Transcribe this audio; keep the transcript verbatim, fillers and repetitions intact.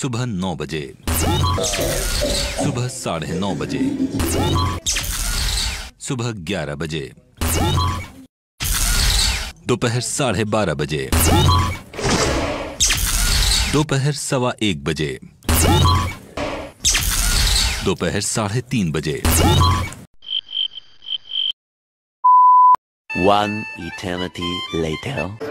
सुबह नौ बजे, सुबह साढ़े नौ बजे, सुबह ग्यारह बजे, दोपहर साढ़े बारह बजे, दोपहर सवा एक बजे, दोपहर साढ़े तीन बजे। One eternity later.